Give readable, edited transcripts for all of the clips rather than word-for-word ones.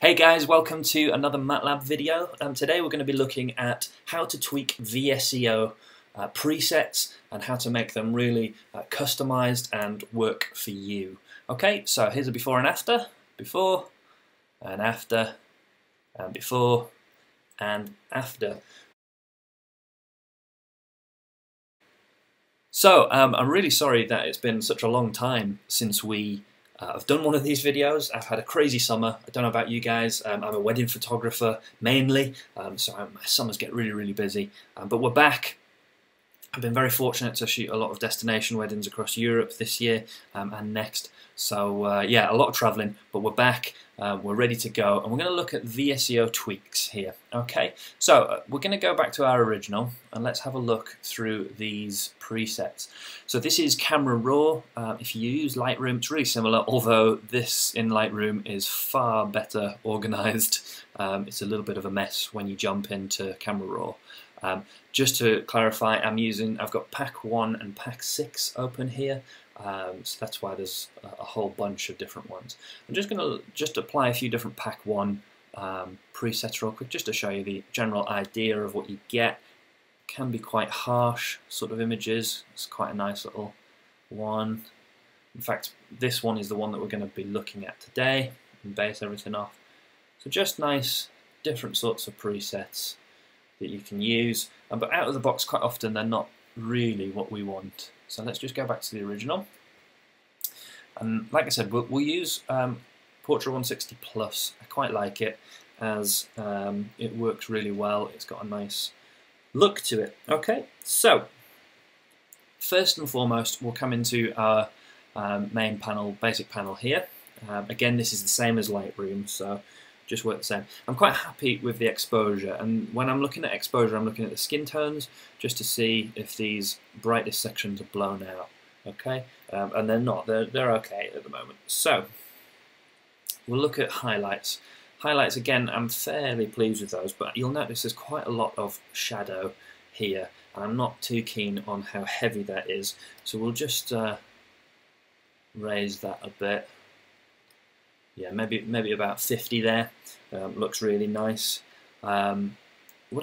Hey guys, welcome to another MATLAB video. Today we're going to be looking at how to tweak VSCO presets and how to make them really customized and work for you. Okay, so here's a before and after. So I'm really sorry that it's been such a long time since we I've done one of these videos. I've had a crazy summer. I don't know about you guys. I'm a wedding photographer mainly, so my summers get really, really busy. But we're back. I've been very fortunate to shoot a lot of destination weddings across Europe this year and next. So yeah, a lot of traveling, but we're back. We're ready to go, and we're going to look at VSCO tweaks here. Okay, so we're going to go back to our original, and let's have a look through these presets. So this is Camera Raw. If you use Lightroom, it's really similar, although this in Lightroom is far better organized. It's a little bit of a mess when you jump into Camera Raw. Just to clarify, I've got Pack 1 and Pack 6 open here. So that's why there's a whole bunch of different ones. I'm just going to apply a few different Pack 1 presets real quick, just to show you the general idea of what you get. Can be quite harsh sort of images. It's quite a nice little one. In fact, this one is the one that we're going to be looking at today and base everything off. So just nice different sorts of presets that you can use, but out of the box quite often they're not really what we want. So let's just go back to the original, and like I said, we'll use Portra 160 Plus. I quite like it, as it works really well. It's got a nice look to it. Okay, so first and foremost we'll come into our main panel, basic panel here. Again, this is the same as Lightroom, so just work the same. I'm quite happy with the exposure, and when I'm looking at exposure I'm looking at the skin tones just to see if these brightest sections are blown out, okay? And they're not, they're okay at the moment. So we'll look at highlights. Highlights, again, I'm fairly pleased with those, but you'll notice there's quite a lot of shadow here, and I'm not too keen on how heavy that is, so we'll just raise that a bit. Yeah, maybe about 50 there. Looks really nice. What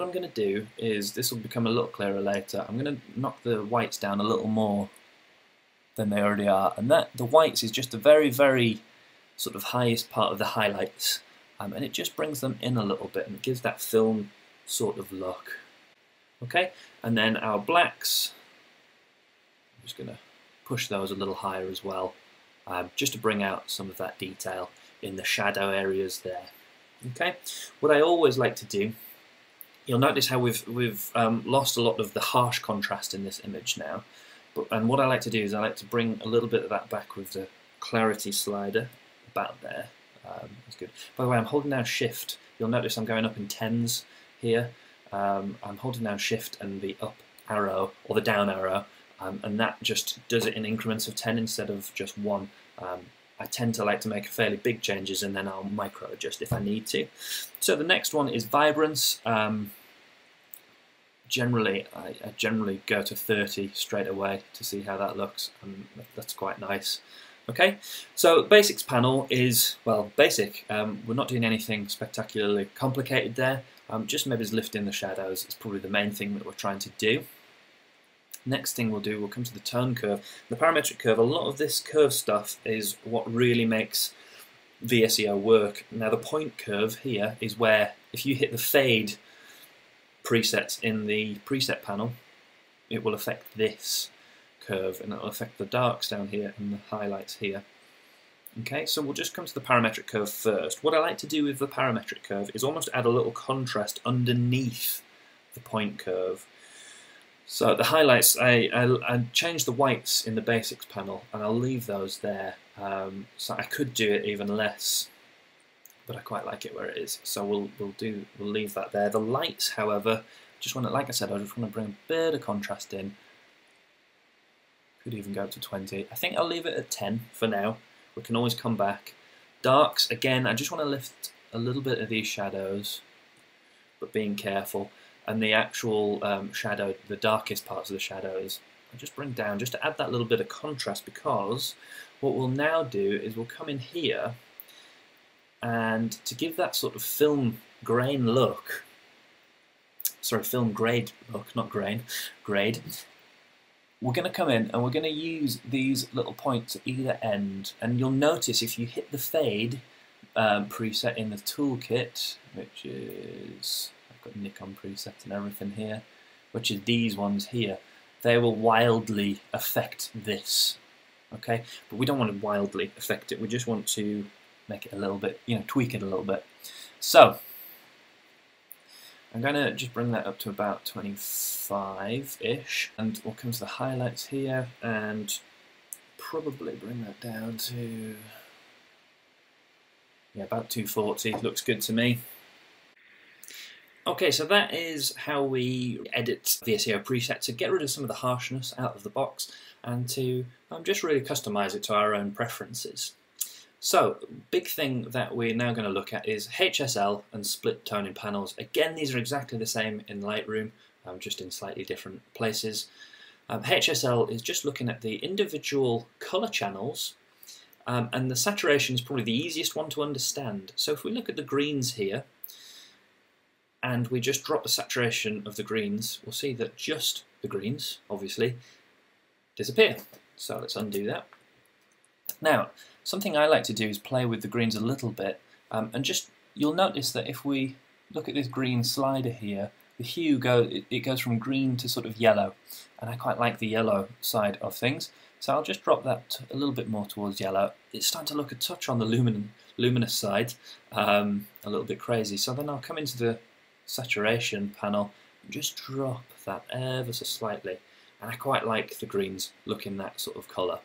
I'm going to do is, this will become a little clearer later, I'm going to knock the whites down a little more than they already are, and that the whites is just the very, very sort of highest part of the highlights, and it just brings them in a little bit and it gives that film sort of look. Okay, and then our blacks, I'm just going to push those a little higher as well, just to bring out some of that detail in the shadow areas there. Okay, what I always like to do, you'll notice how we've lost a lot of the harsh contrast in this image now, and what I like to do is I like to bring a little bit of that back with the clarity slider about there. That's good. By the way, I'm holding down Shift. You'll notice I'm going up in tens here. I'm holding down Shift and the up arrow or the down arrow, and that just does it in increments of 10 instead of just 1. I tend to like to make fairly big changes, and then I'll micro adjust if I need to. So the next one is vibrance. I generally go to 30 straight away to see how that looks, and that's quite nice. Okay, so basics panel is, well, basic. We're not doing anything spectacularly complicated there. Just maybe lifting the shadows is probably the main thing that we're trying to do. Next thing we'll do, we'll come to the turn curve, the parametric curve. A lot of this curve stuff is what really makes VSCO work. Now the point curve here is where, if you hit the fade presets in the preset panel, it will affect this curve, and it will affect the darks down here and the highlights here. Okay, so we'll just come to the parametric curve first. What I like to do with the parametric curve is almost add a little contrast underneath the point curve. So the highlights, I changed the whites in the basics panel, and I'll leave those there. So I could do it even less, but I quite like it where it is. So we'll leave that there. The lights, however, just want to, like I said, I just want to bring a bit of contrast in. Could even go up to 20. I think I'll leave it at 10 for now. We can always come back. Darks, again, I just want to lift a little bit of these shadows, but being careful. And the actual shadow, the darkest parts of the shadows, I'll just bring down just to add that little bit of contrast, because what we'll now do is we'll come in here And to give that sort of film grain look, sorry, film grade look, not grain, grade, we're going to come in and we're going to use these little points at either end. And you'll notice if you hit the fade preset in the toolkit, which is, I've got Nikon presets and everything here, which is these ones here, they will wildly affect this. Okay, but we don't want to wildly affect it, we just want to make it a little bit, you know, tweak it a little bit. So I'm going to just bring that up to about 25-ish, and we'll come to the highlights here and probably bring that down to, yeah, about 240, looks good to me. Okay, so that is how we edit VSCO presets to get rid of some of the harshness out of the box and to just really customize it to our own preferences. So, big thing that we're now going to look at is HSL and split toning panels. Again, these are exactly the same in Lightroom, just in slightly different places. HSL is just looking at the individual color channels, and the saturation is probably the easiest one to understand. So if we look at the greens here, and we just drop the saturation of the greens, we'll see that just the greens, obviously, disappear. So let's undo that. Now, something I like to do is play with the greens a little bit, and just, you'll notice that if we look at this green slider here, the hue goes from green to sort of yellow, and I quite like the yellow side of things, so I'll just drop that a little bit more towards yellow. It's starting to look a touch on the luminous side, a little bit crazy, so then I'll come into the saturation panel and just drop that ever so slightly, and I quite like the greens looking that sort of colour.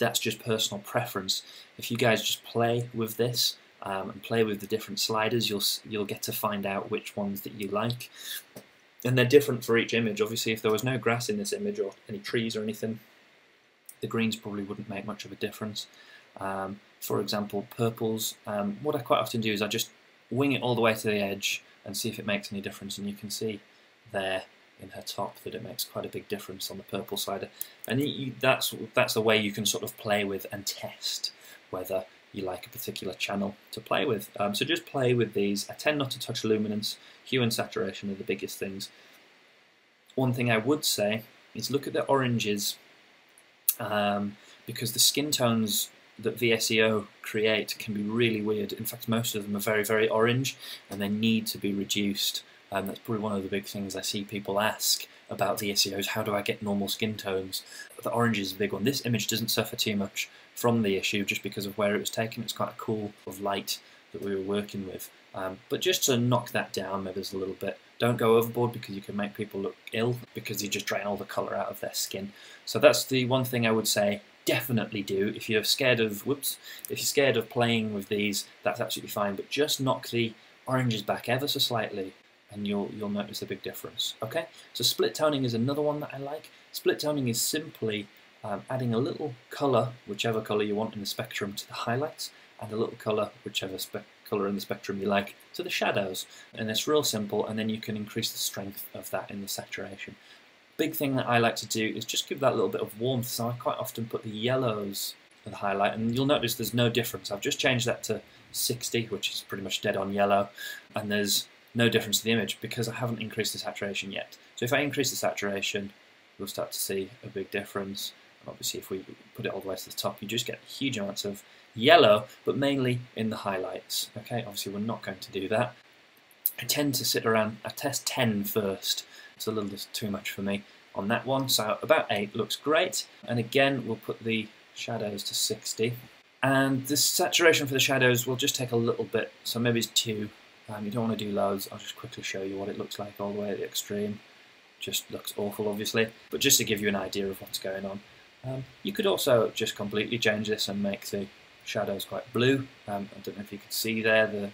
That's just personal preference. If you guys just play with this and play with the different sliders, you'll get to find out which ones that you like, and they're different for each image. Obviously, if there was no grass in this image or any trees or anything, the greens probably wouldn't make much of a difference. For example, purples, what I quite often do is I just wing it all the way to the edge and see if it makes any difference, and you can see there in her top that it makes quite a big difference on the purple slider, and that's the way you can sort of play with and test whether you like a particular channel to play with. So just play with these. I tend not to touch luminance, hue and saturation are the biggest things. One thing I would say is look at the oranges, because the skin tones that VSCO create can be really weird. In fact, most of them are very, very orange, and they need to be reduced. That's probably one of the big things I see people ask about VSCOs: how do I get normal skin tones? The orange is a big one. This image doesn't suffer too much from the issue just because of where it was taken. It's quite a cool sort of light that we were working with. But just to knock that down maybe a little bit. Don't go overboard, because you can make people look ill because you just drain all the colour out of their skin. So that's the one thing I would say definitely do. If you're scared of, whoops, if you're scared of playing with these, that's absolutely fine, but just knock the oranges back ever so slightly and you'll notice a big difference. Okay, so split toning is another one that I like. Split toning is simply adding a little colour, whichever colour you want in the spectrum, to the highlights, and a little colour, whichever colour in the spectrum you like, to the shadows, and it's real simple, and then you can increase the strength of that in the saturation. Big thing that I like to do is just give that little bit of warmth, so I quite often put the yellows for the highlight, and you'll notice there's no difference. I've just changed that to 60, which is pretty much dead on yellow, and there's no difference to the image because I haven't increased the saturation yet. So if I increase the saturation, you'll start to see a big difference. And obviously if we put it all the way to the top, you just get huge amounts of yellow, but mainly in the highlights. Okay, obviously we're not going to do that. I tend to sit around, I test 10 first. It's a little bit too much for me on that one, so about 8 looks great. And again, we'll put the shadows to 60. And the saturation for the shadows will just take a little bit, so maybe it's 2. You don't want to do loads. I'll just quickly show you what it looks like all the way at the extreme. Just looks awful, obviously, but just to give you an idea of what's going on. You could also just completely change this and make the shadows quite blue. I don't know if you could see there, the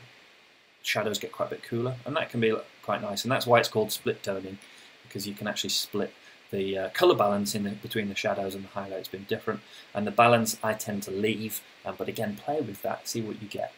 shadows get quite a bit cooler, and that can be quite nice, and that's why it's called split toning, because you can actually split the colour balance in between the shadows and the highlights being different, and the balance I tend to leave, but again, play with that, see what you get.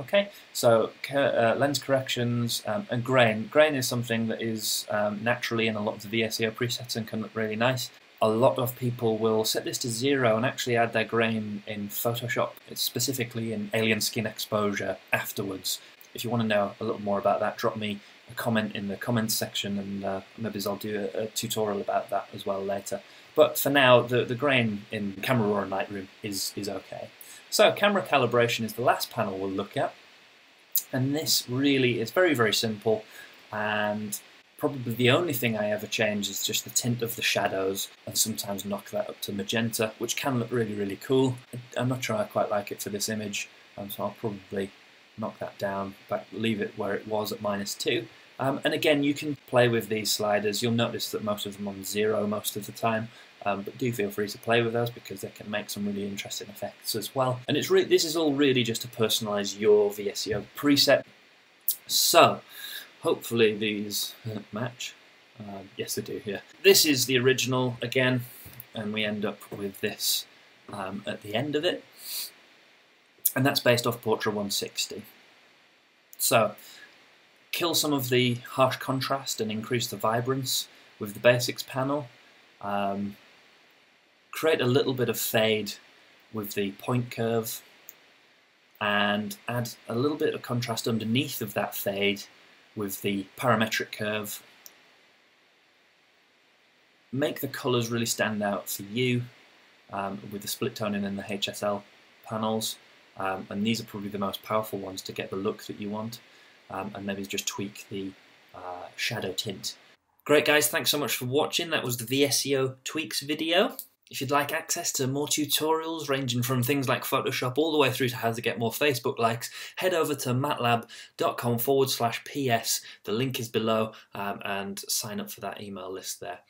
Okay, so lens corrections and grain. Grain is something that is naturally in a lot of the VSCO presets and can look really nice. a lot of people will set this to 0 and actually add their grain in Photoshop. It's specifically in Alien Skin Exposure afterwards. If you want to know a little more about that, drop me a comment in the comments section, and maybe I'll do a tutorial about that as well later. But for now, the grain in Camera Raw and Lightroom is okay. So camera calibration is the last panel we'll look at, and this really is very, very simple, and probably the only thing I ever change is just the tint of the shadows, and sometimes knock that up to magenta, which can look really, really cool. I'm not sure I quite like it for this image, so I'll probably knock that down, but leave it where it was at -2. And again, you can play with these sliders. You'll notice that most of them on 0 most of the time, but do feel free to play with those because they can make some really interesting effects as well. And it's this is all really just to personalize your VSCO preset. So hopefully these match. Yes, they do here. This is the original again, and we end up with this at the end of it. And that's based off Portra 160. So kill some of the harsh contrast and increase the vibrance with the basics panel. Create a little bit of fade with the point curve, and add a little bit of contrast underneath of that fade with the parametric curve. Make the colours really stand out for you with the split toning and the HSL panels. And these are probably the most powerful ones to get the look that you want, and maybe just tweak the shadow tint. Great guys, thanks so much for watching. That was the VSCO tweaks video. If you'd like access to more tutorials ranging from things like Photoshop all the way through to how to get more Facebook likes, head over to matte-lab.com/PS. The link is below, and sign up for that email list there.